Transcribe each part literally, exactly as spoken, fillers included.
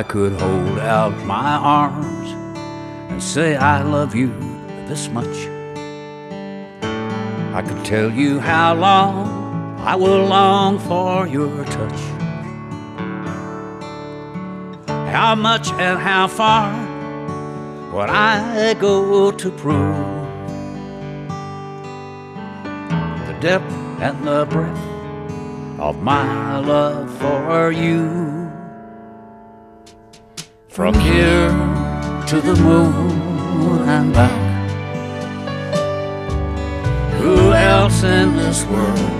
I could hold out my arms and say I love you this much. I could tell you how long I will long for your touch, how much and how far would I go to prove the depth and the breadth of my love for you. From here to the moon and back, who else in this world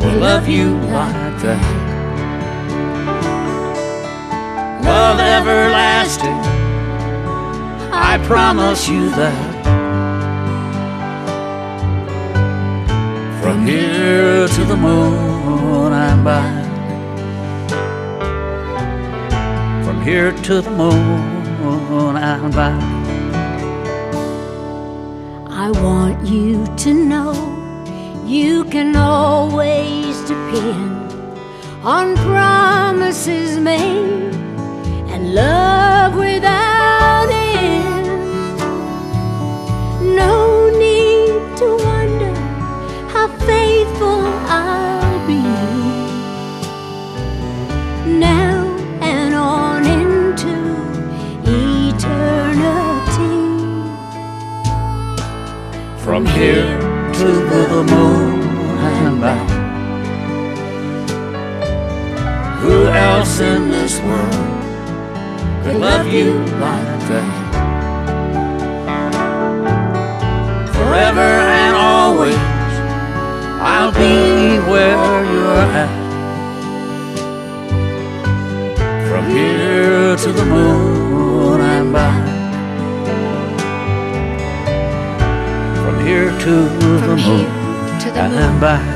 will love you like that? Love everlasting, I promise you that. From here to the moon and back, from here to the moon and back. I want you to know you can always depend on promises made and love without end. No need to wonder how faithful I'll be now from here to the moon and back. Who else in this world could love you like that? Forever and always, I'll be where you're at. From here to the moon and back. From here to the moon and back.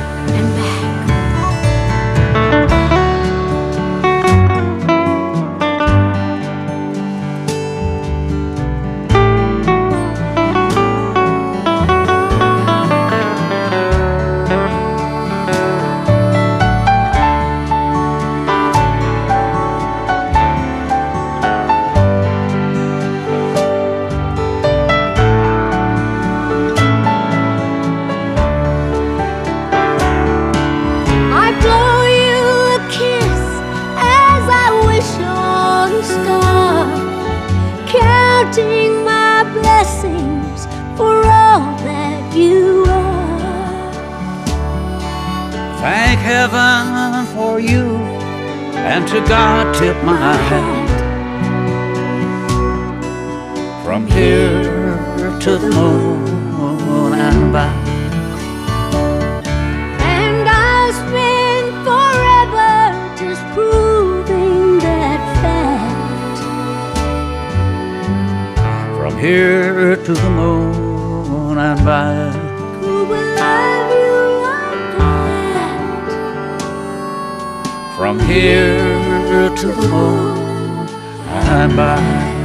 Counting my blessings for all that you are. Thank heaven for you, and to God tip my hand. From here to the moon and back. From here to the moon and back. Who will love you like that? From here to the moon and back.